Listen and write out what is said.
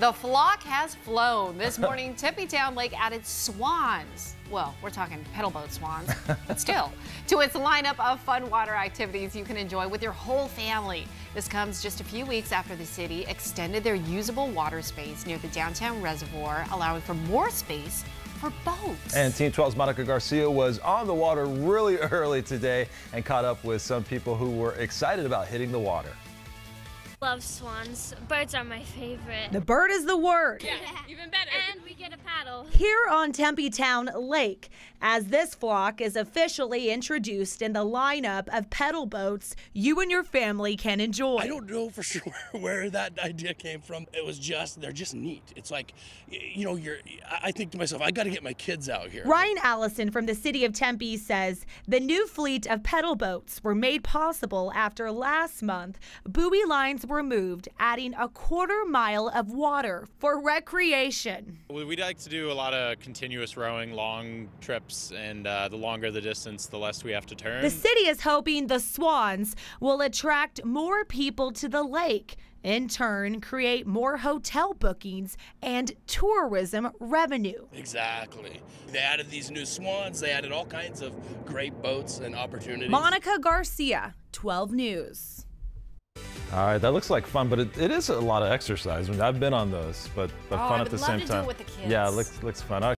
The flock has flown. This morning, Tempe Town Lake added swans. Well, we're talking pedal boat swans, but still, to its lineup of fun water activities you can enjoy with your whole family. This comes just a few weeks after the city extended their usable water space near the downtown reservoir, allowing for more space for boats. And Team 12's Monica Garcia was on the water really early today and caught up with some people who were excited about hitting the water. Love swans. Birds are my favorite. The bird is the word. Yeah, even better. And we get a paddle. Here on Tempe Town Lake, as this flock is officially introduced in the lineup of pedal boats you and your family can enjoy. I don't know for sure where that idea came from. It was just, they're just neat. It's like, you know, I think to myself, I got to get my kids out here. Ryan Allison from the City of Tempe says the new fleet of pedal boats were made possible after last month buoy lines were moved, adding a quarter-mile of water for recreation. We like to do a lot of continuous rowing, long trips, and the longer the distance, the less we have to turn. The city is hoping the swans will attract more people to the lake, in turn create more hotel bookings and tourism revenue. Exactly. They added these new swans. They added all kinds of great boats and opportunities. Monica Garcia, 12 News. All right, that looks like fun, but it is a lot of exercise. I mean, I've been on those, but fun at the same time. I would love to do it with the kids. Yeah, it looks fun.